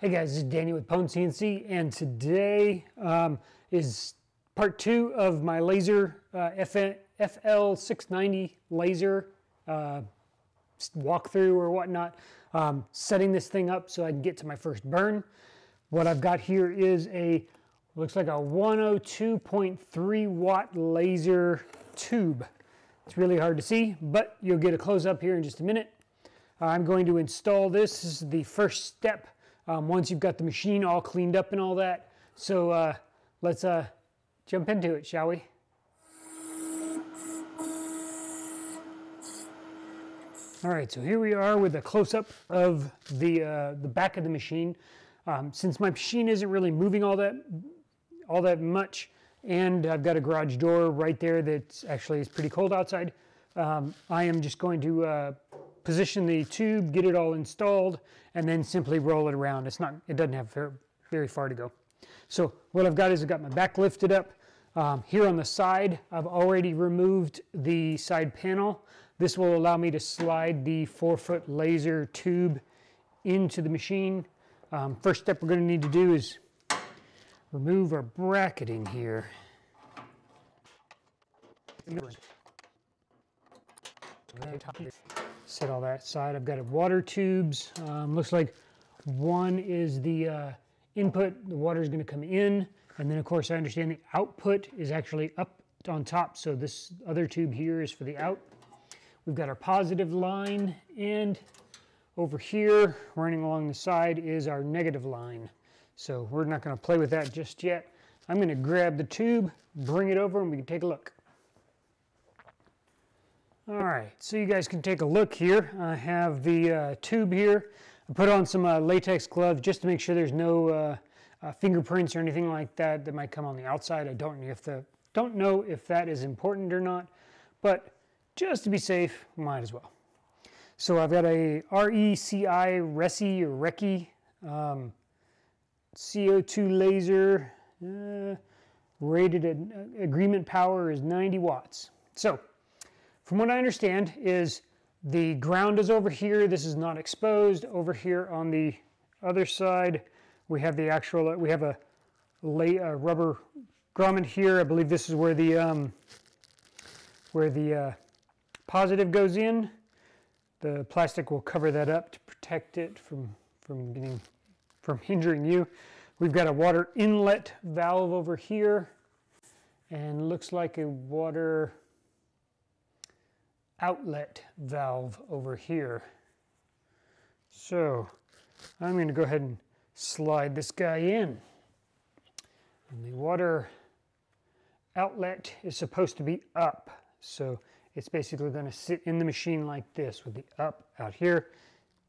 Hey guys, this is Danny with PwnCNC, and today is part two of my laser FL-690 laser walkthrough or whatnot, setting this thing up so I can get to my first burn. What I've got here is a, looks like a 102.3 watt laser tube. It's really hard to see, but you'll get a close up here in just a minute. I'm going to install this. This is the first step. Once you've got the machine all cleaned up and all that. So let's jump into it, shall we? All right, so here we are with a close-up of the back of the machine. Since my machine isn't really moving all that much, and I've got a garage door right there that's actually, it's pretty cold outside, I am just going to position the tube, get it all installed, and then simply roll it around. It doesn't have very far to go. So what I've got is I've got my back lifted up. Here on the side, I've already removed the side panel. This will allow me to slide the 4-foot laser tube into the machine. First step we're going to need to do is remove our bracketing here. Set all that aside. I've got water tubes. Looks like one is the input. The water is going to come in, and then of course I understand the output is actually up on top. So this other tube here is for the out. We've got our positive line, and over here, running along the side, is our negative line. So we're not going to play with that just yet. I'm going to grab the tube, bring it over, and we can take a look. All right, so you guys can take a look here. I have the tube here. I put on some latex gloves just to make sure there's no fingerprints or anything like that that might come on the outside. I don't know if that is important or not, but just to be safe, might as well. So I've got a RECI CO2 laser, rated agreement power is 90 watts. So from what I understand is the ground is over here. This is not exposed. Over here on the other side, we have the actual, we have a rubber grommet here. I believe this is where the positive goes in. The plastic will cover that up to protect it from injuring you. We've got a water inlet valve over here, and looks like a water outlet valve over here. So I'm going to go ahead and slide this guy in. And the water outlet is supposed to be up. So it's basically going to sit in the machine like this with the up out here,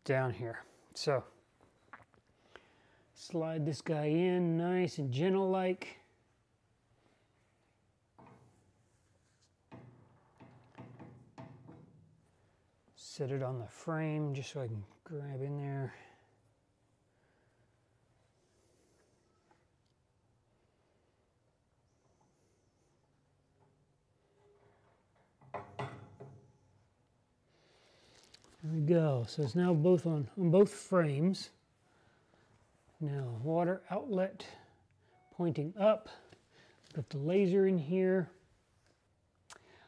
down here. So slide this guy in nice and gentle like. Set it on the frame just so I can grab in there. There we go. So it's now both on both frames. Now water outlet pointing up. Put the laser in here.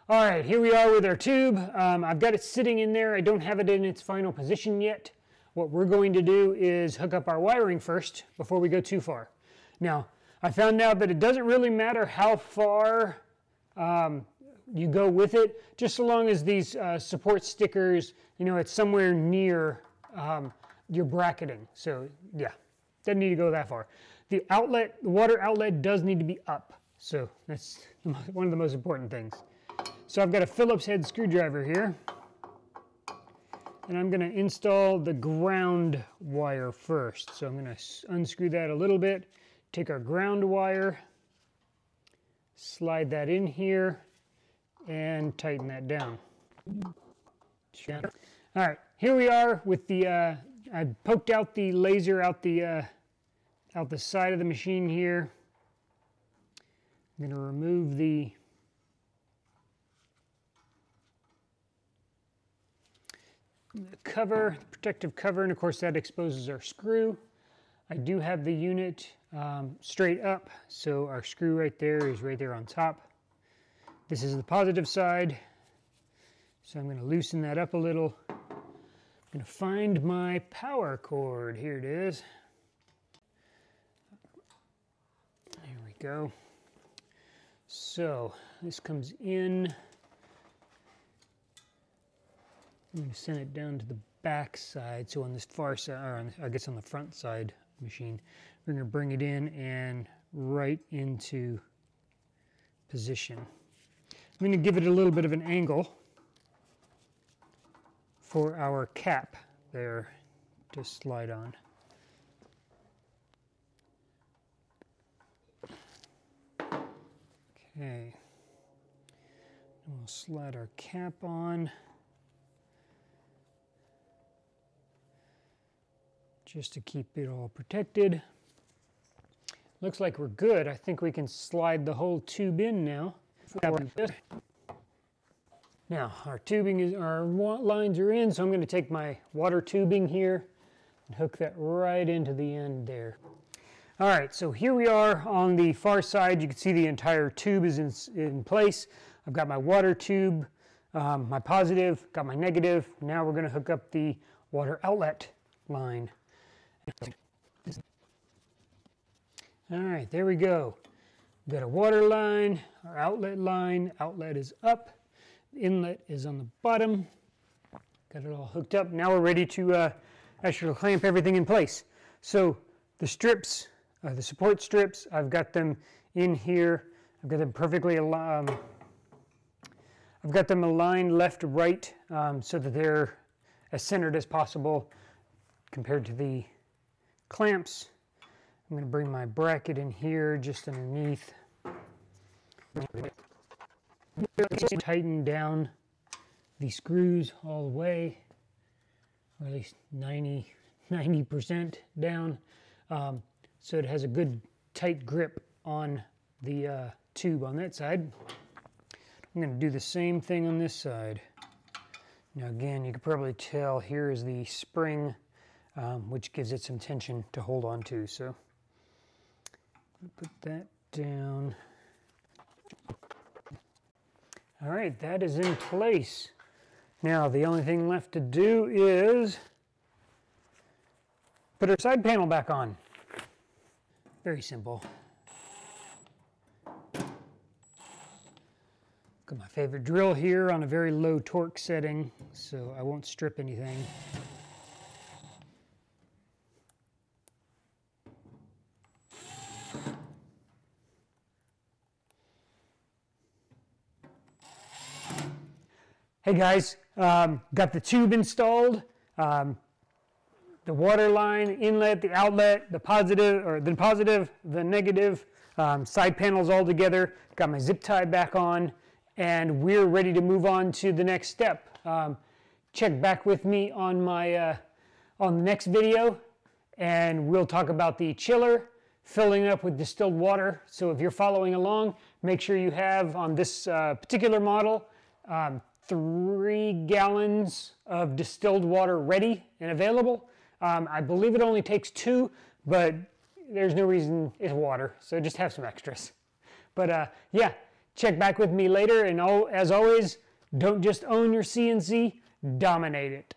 All right, here we are with our tube. I've got it sitting in there. I don't have it in its final position yet. What we're going to do is hook up our wiring first before we go too far. Now, I found out that it doesn't really matter how far you go with it, just so long as these support stickers, you know, it's somewhere near your bracketing. So yeah, doesn't need to go that far. The outlet, the water outlet does need to be up. So that's one of the most important things. So I've got a Phillips head screwdriver here, and I'm going to install the ground wire first. So I'm going to unscrew that a little bit, take our ground wire, slide that in here, and tighten that down. All right, here we are with the, I poked out the laser out the side of the machine here. I'm going to remove the cover, the protective cover, and of course that exposes our screw. I do have the unit straight up, so our screw right there is right there on top. This is the positive side, so I'm going to loosen that up a little. I'm going to find my power cord. Here it is. There we go. So this comes in. I'm going to send it down to the back side, so on this far side, or on, I guess on the front side machine, we're going to bring it in and right into position. I'm going to give it a little bit of an angle for our cap there to slide on. Okay, and we'll slide our cap on. Just to keep it all protected. Looks like we're good. I think we can slide the whole tube in now. Now our tubing is, our lines are in, so I'm going to take my water tubing here and hook that right into the end there. All right, so here we are on the far side. You can see the entire tube is in place. I've got my water tube, my positive, got my negative. Now we're going to hook up the water outlet line. All right, there we go. We've got a water line, our outlet line. Outlet is up, inlet is on the bottom. Got it all hooked up. Now we're ready to actually clamp everything in place. So the strips, the support strips, I've got them in here. I've got them perfectly aligned. I've got them aligned left to right, so that they're as centered as possible compared to the clamps. I'm going to bring my bracket in here just underneath. Tighten down the screws all the way, or at least 90% down, so it has a good tight grip on the tube on that side. I'm going to do the same thing on this side. Now again, you can probably tell here is the spring, which gives it some tension to hold on to. So put that down. All right, that is in place. Now the only thing left to do is put our side panel back on. Very simple. Got my favorite drill here on a very low torque setting, so I won't strip anything. Hey guys, got the tube installed, the water line, inlet, the outlet, the positive, the negative, side panels all together. Got my zip tie back on, and we're ready to move on to the next step. Check back with me on my on the next video, and we'll talk about the chiller, filling it up with distilled water. So if you're following along, make sure you have on this particular model 3 gallons of distilled water ready and available. I believe it only takes 2, but there's no reason, it's water, so just have some extras. But yeah, check back with me later, and as always, don't just own your CNC, dominate it.